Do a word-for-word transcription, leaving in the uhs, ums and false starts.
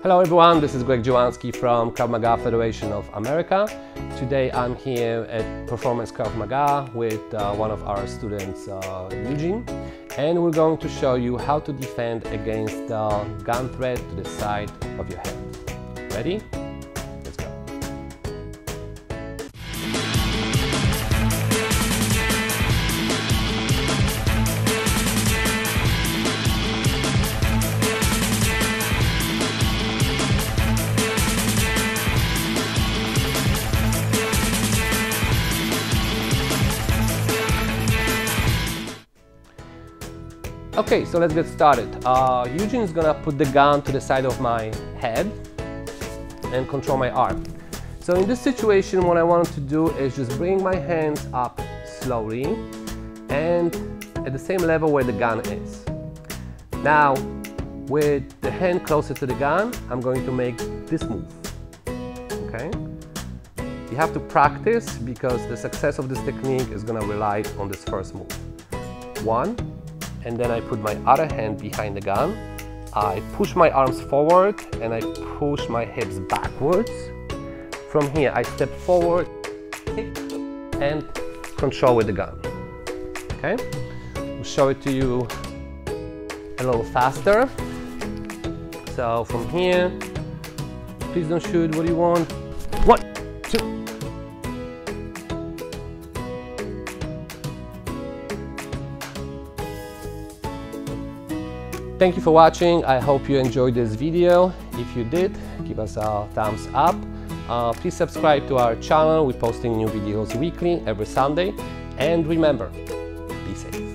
Hello everyone, this is Greg Dziewonski from Krav Maga Federation of America. Today I'm here at Performance Krav Maga with uh, one of our students, uh, Eugene, and we're going to show you how to defend against the uh, gun threat to the side of your head. Ready? Okay, so let's get started. Uh, Eugene's gonna put the gun to the side of my head and control my arm. So in this situation, what I wanted to do is just bring my hands up slowly and at the same level where the gun is. Now, with the hand closer to the gun, I'm going to make this move, okay? You have to practice because the success of this technique is gonna rely on this first move. One. And then I put my other hand behind the gun. I push my arms forward and I push my hips backwards. From here, I step forward, kick, and control with the gun. Okay? We'll show it to you a little faster. So from here, please don't shoot. What do you want? One, two. Thank you for watching. I hope you enjoyed this video. If you did, give us a thumbs up. Uh, please subscribe to our channel. We're posting new videos weekly every Sunday. And remember, be safe.